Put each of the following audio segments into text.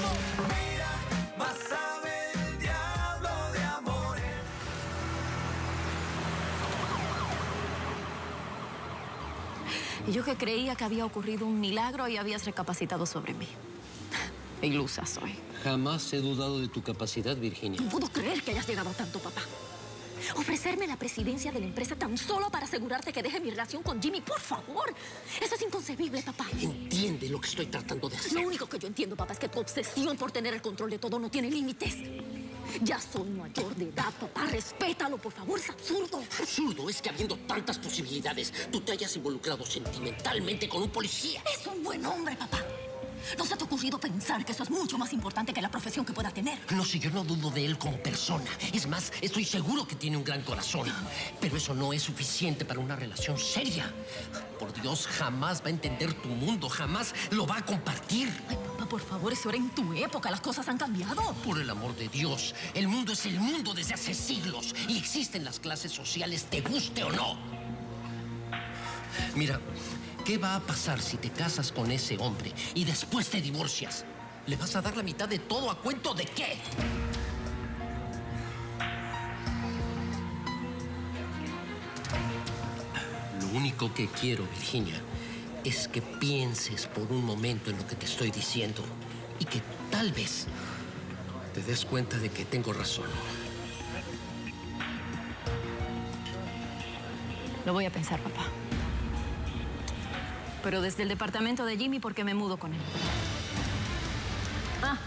Mira, más sabe el diablo de amores. Y yo que creía que había ocurrido un milagro y habías recapacitado sobre mí. Ilusa soy. Jamás he dudado de tu capacidad, Virginia. No puedo creer que hayas llegado a tanto, papá. Ofrecerme la presidencia de la empresa tan solo para asegurarte que deje mi relación con Jimmy, por favor. Eso es inconcebible, papá. ¿Entiende lo que estoy tratando de hacer? Lo único que yo entiendo, papá, es que tu obsesión por tener el control de todo no tiene límites. Ya soy mayor de edad, papá. Respétalo, por favor. Es absurdo. Absurdo es que habiendo tantas posibilidades, tú te hayas involucrado sentimentalmente con un policía. Es un buen hombre, papá. ¿No se te ha ocurrido pensar que eso es mucho más importante que la profesión que pueda tener? No, si yo no dudo de él como persona. Es más, estoy seguro que tiene un gran corazón. Pero eso no es suficiente para una relación seria. Por Dios, jamás va a entender tu mundo. Jamás lo va a compartir. Ay, papá, por favor, eso era en tu época. Las cosas han cambiado. Por el amor de Dios, el mundo es el mundo desde hace siglos. Y existen las clases sociales, te guste o no. Mira... ¿qué va a pasar si te casas con ese hombre y después te divorcias? ¿Le vas a dar la mitad de todo a cuento de qué? Lo único que quiero, Virginia, es que pienses por un momento en lo que te estoy diciendo y que tal vez te des cuenta de que tengo razón. Lo voy a pensar, papá. Pero desde el departamento de Jimmy, porque me mudo con él. Ah,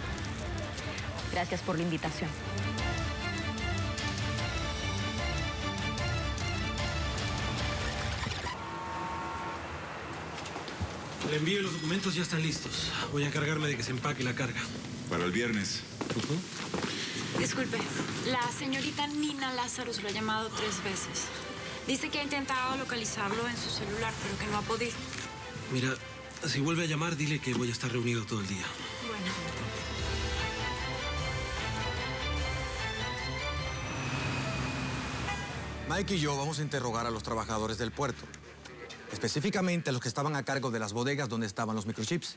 gracias por la invitación. El envío y los documentos ya están listos. Voy a encargarme de que se empaque la carga. Para el viernes. Disculpe, la señorita Nina Lázaro lo ha llamado 3 veces. Dice que ha intentado localizarlo en su celular, pero que no ha podido. Mira, si vuelve a llamar, dile que voy a estar reunido todo el día. Bueno. Mike y yo vamos a interrogar a los trabajadores del puerto. Específicamente a los que estaban a cargo de las bodegas donde estaban los microchips.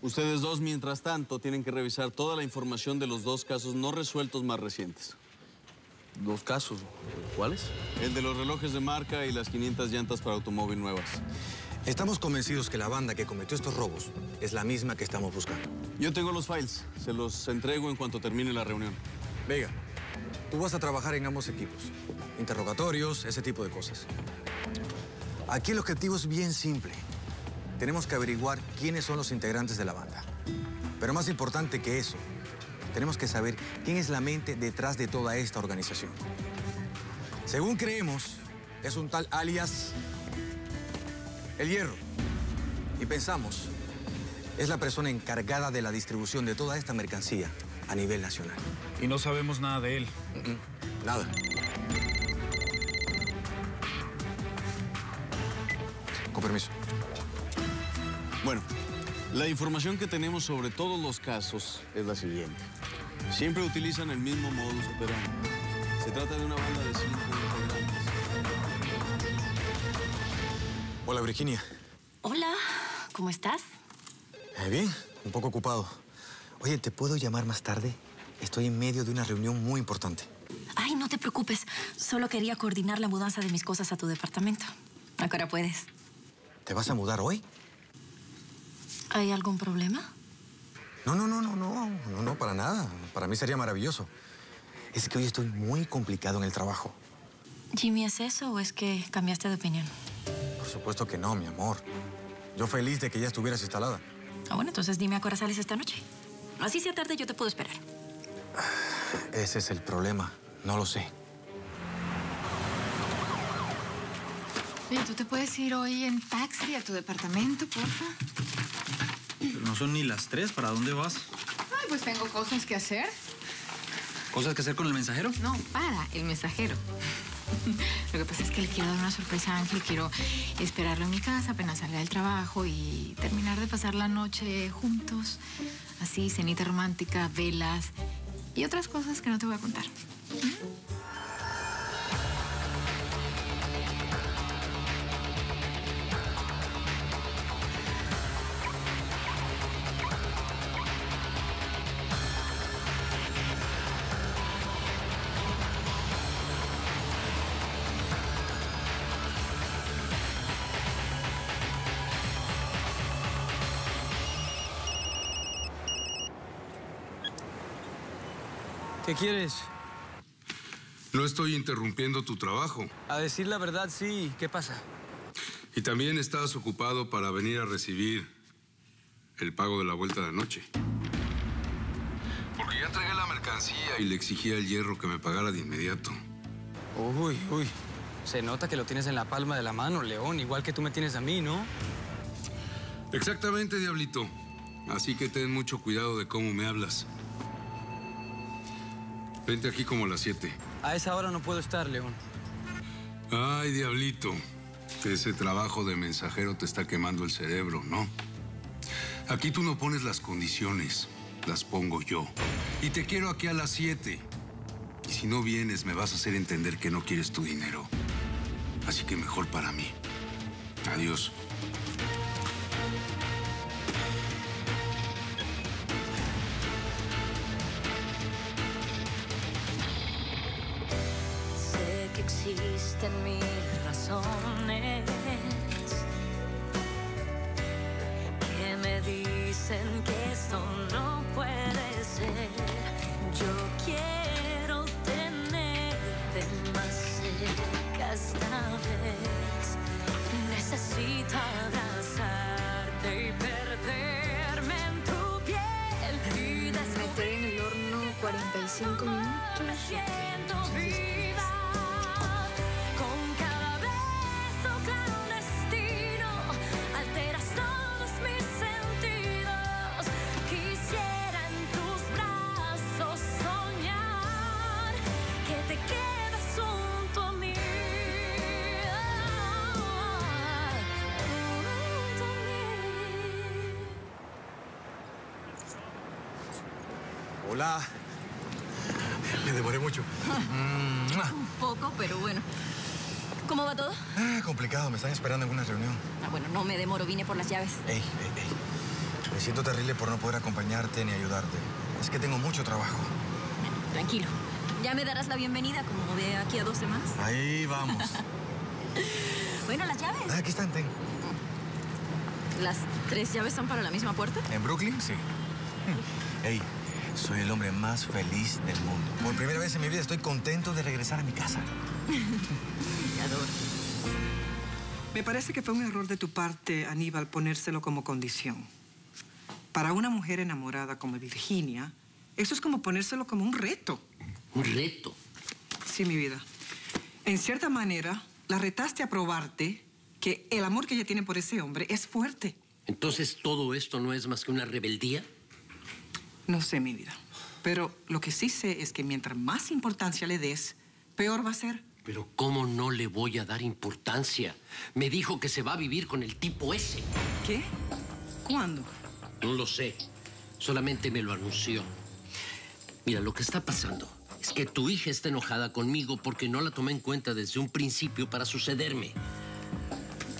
Ustedes dos, mientras tanto, tienen que revisar toda la información de los 2 casos no resueltos más recientes. ¿2 casos? ¿Cuáles? El de los relojes de marca y las 500 llantas para automóvil nuevas. Estamos convencidos que la banda que cometió estos robos es la misma que estamos buscando. Yo tengo los files. Se los entrego en cuanto termine la reunión. Vega, tú vas a trabajar en ambos equipos. Interrogatorios, ese tipo de cosas. Aquí el objetivo es bien simple. Tenemos que averiguar quiénes son los integrantes de la banda. Pero más importante que eso, tenemos que saber quién es la mente detrás de toda esta organización. Según creemos, es un tal alias... el Hierro. Y pensamos, es la persona encargada de la distribución de toda esta mercancía a nivel nacional. Y no sabemos nada de él. Nada. Con permiso. Bueno, la información que tenemos sobre todos los casos es la siguiente. Siempre utilizan el mismo modus operandi. Se trata de una banda de 5 integrantes. Hola, Virginia. Hola, ¿cómo estás? Bien, un poco ocupado. Oye, ¿te puedo llamar más tarde? Estoy en medio de una reunión muy importante. Ay, no te preocupes. Solo quería coordinar la mudanza de mis cosas a tu departamento. Ahora puedes. ¿Te vas a mudar hoy? ¿Hay algún problema? No, para nada. Para mí sería maravilloso. Es que hoy estoy muy complicado en el trabajo. Jimmy, ¿es eso o es que cambiaste de opinión? Por supuesto que no, mi amor. Yo feliz de que ya estuvieras instalada. Ah, bueno, entonces dime a qué hora sales esta noche. Así sea tarde, yo te puedo esperar. Ese es el problema. No lo sé. Oye, ¿tú te puedes ir hoy en taxi a tu departamento, porfa? Pero no son ni las 3. ¿Para dónde vas? Ay, pues tengo cosas que hacer. ¿Cosas que hacer con el mensajero? No, para el mensajero. Lo que pasa es que le quiero dar una sorpresa a Ángel. Quiero esperarlo en mi casa apenas salga del trabajo y terminar de pasar la noche juntos. Así, cenita romántica, velas y otras cosas que no te voy a contar. ¿Qué quieres? No estoy interrumpiendo tu trabajo. A decir la verdad, sí. ¿Qué pasa? Y también estás ocupado para venir a recibir el pago de la vuelta de anoche. Porque ya entregué la mercancía y le exigí al Hierro que me pagara de inmediato. Uy, uy. Se nota que lo tienes en la palma de la mano, León. Igual que tú me tienes a mí, ¿no? Exactamente, Diablito. Así que ten mucho cuidado de cómo me hablas. Vente aquí como a las 7. A esa hora no puedo estar, León. Ay, Diablito. Ese trabajo de mensajero te está quemando el cerebro, ¿no? Aquí tú no pones las condiciones, las pongo yo. Y te quiero aquí a las 7. Y si no vienes, me vas a hacer entender que no quieres tu dinero. Así que mejor para mí. Adiós. Sé que existen mil razones que me dicen que esto no puede ser. Yo quiero tenerte más cerca esta vez. Necesito abrazarte y perderme en tu piel. Meter en el horno 45 minutos. Me siento viva. Con cada beso, claro, un destino. Alteras todos mis sentidos. Quisiera en tus brazos soñar que te quedas junto a mí. Junto a mí. Hola. Me demoré mucho. Un poco, pero bueno. ¿Cómo va todo? Complicado, me están esperando en una reunión. Bueno, no me demoro, vine por las llaves. Me siento terrible por no poder acompañarte ni ayudarte. Es que tengo mucho trabajo. Bueno, tranquilo. Ya me darás la bienvenida como de aquí a 12 más. Ahí vamos. Bueno, las llaves. Aquí están, ten. ¿Las 3 llaves son para la misma puerta? ¿En Brooklyn? Sí. Soy el hombre más feliz del mundo. Por primera vez en mi vida estoy contento de regresar a mi casa. Te adoro. Me parece que fue un error de tu parte, Aníbal, ponérselo como condición. Para una mujer enamorada como Virginia, eso es como ponérselo como un reto. ¿Un reto? Sí, mi vida. En cierta manera, la retaste a probarte que el amor que ella tiene por ese hombre es fuerte. Entonces, ¿todo esto no es más que una rebeldía? No sé, mi vida. Pero lo que sí sé es que mientras más importancia le des, peor va a ser. Pero ¿cómo no le voy a dar importancia? Me dijo que se va a vivir con el tipo ese. ¿Qué? ¿Cuándo? No lo sé. Solamente me lo anunció. Mira, lo que está pasando es que tu hija está enojada conmigo porque no la tomé en cuenta desde un principio para sucederme.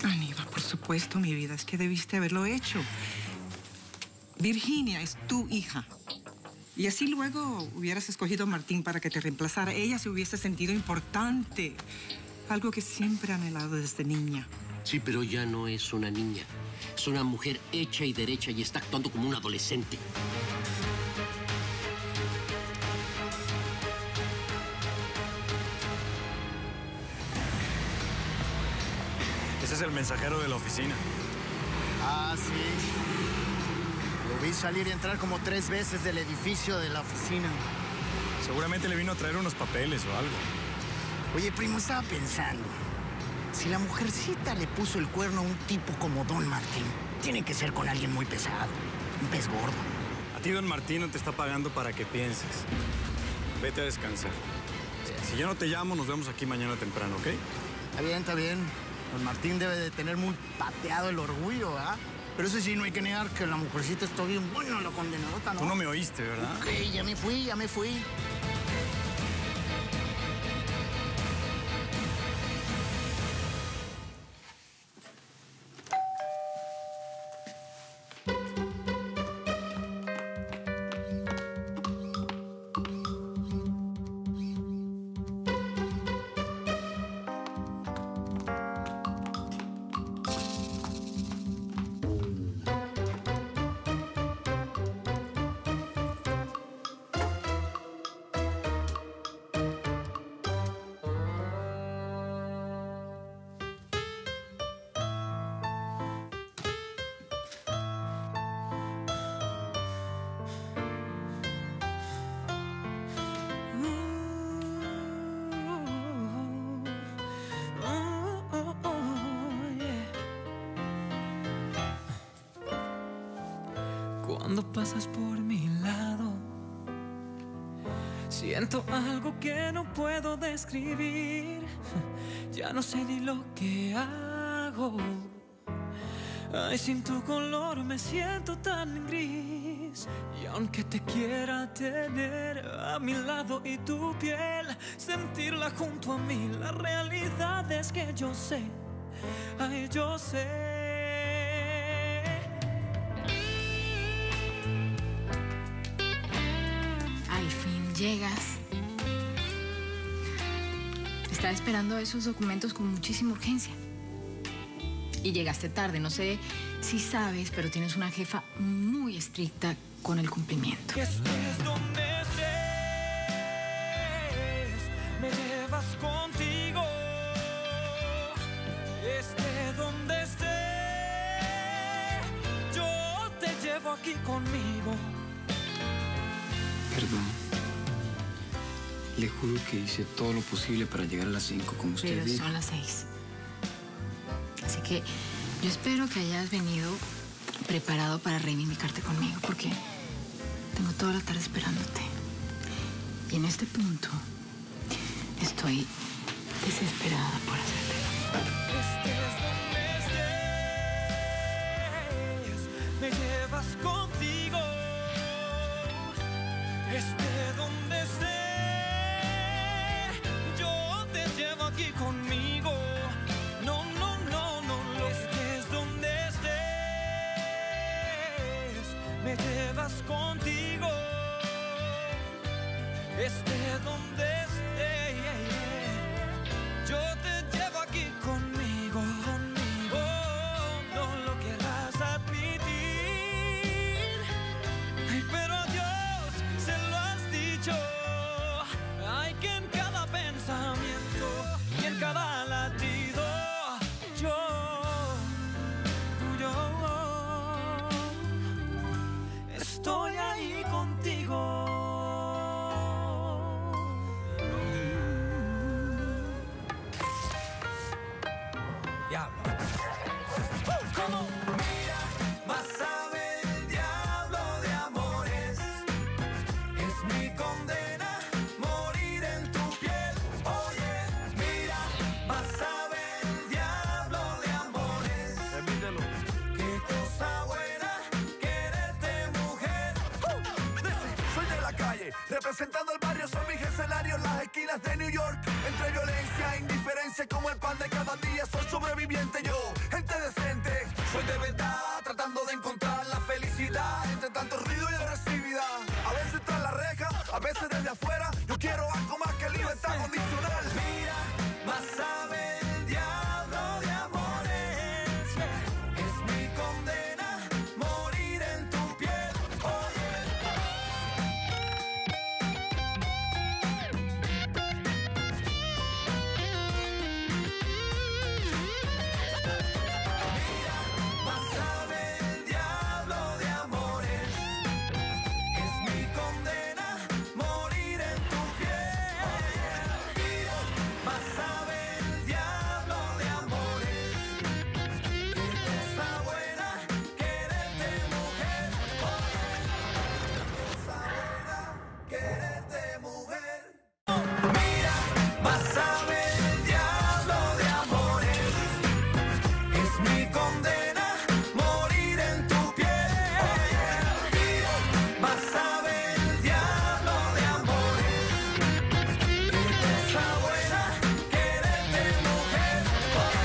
Aníbal, por supuesto, mi vida. Es que debiste haberlo hecho. Virginia es tu hija. Y así luego hubieras escogido a Martín para que te reemplazara. Ella se hubiese sentido importante. Algo que siempre ha anhelado desde niña. Sí, pero ya no es una niña. Es una mujer hecha y derecha y está actuando como un adolescente. Ese es el mensajero de la oficina. Ah, sí. Lo vi salir y entrar como 3 veces del edificio de la oficina. Seguramente le vino a traer unos papeles o algo. Oye, primo, estaba pensando. Si la mujercita le puso el cuerno a un tipo como Don Martín, tiene que ser con alguien muy pesado, un pez gordo. A ti Don Martín no te está pagando para que pienses. Vete a descansar. Si yo no te llamo, nos vemos aquí mañana temprano, ¿ok? Está bien, está bien. Don Martín debe de tener muy pateado el orgullo, ¿ah? Pero eso sí, no hay que negar que la mujercita está bien buena, la condenadota, ¿no? Tú no me oíste, ¿verdad? Ok, ya me fui, ya me fui. Cuando pasas por mi lado, siento algo que no puedo describir. Ya no sé ni lo que hago. Ay, sin tu color me siento tan gris. Y aunque te quiera tener a mi lado y tu piel, sentirla junto a mí, la realidad es que yo sé, ay, yo sé. Al fin llegas. Te estaba esperando esos documentos con muchísima urgencia. Y llegaste tarde, no sé si sabes, pero tienes una jefa muy estricta con el cumplimiento. Estés donde estés, me llevas contigo. Estés donde estés, yo te llevo aquí conmigo. Perdón. Le juro que hice todo lo posible para llegar a las 5 como usted dijo. Pero son las 6. Así que yo espero que hayas venido preparado para reivindicarte conmigo, porque tengo toda la tarde esperándote. Y en este punto estoy desesperada por hacértelo. Estés donde estés, me llevas contigo. Estés donde estés, yo te llevo aquí conmigo. Me llevas contigo, esté donde esté, yo te llevo aquí conmigo, conmigo, no lo quieras admitir, ay, pero a Dios se lo has dicho, ay, que en cada pensamiento y en cada latido, estoy ahí contigo. Diablo. ¿Cómo? Mira, más sabe el diablo de amores. Es mi condena morir en tu piel. Oye, mira, más sabe el diablo de amores. Repítelo. Qué cosa buena. Representando el barrio, son mis escenarios, las esquinas de New York. Entre violencia e indiferencia, como el pan de cada día, soy sobreviviente yo, gente decente. Soy de verdad, tratando de encontrar la felicidad entre tanto ruido y agresividad. A veces tras la reja, a veces desde afuera, yo quiero algo más que libertad condicional. Mira.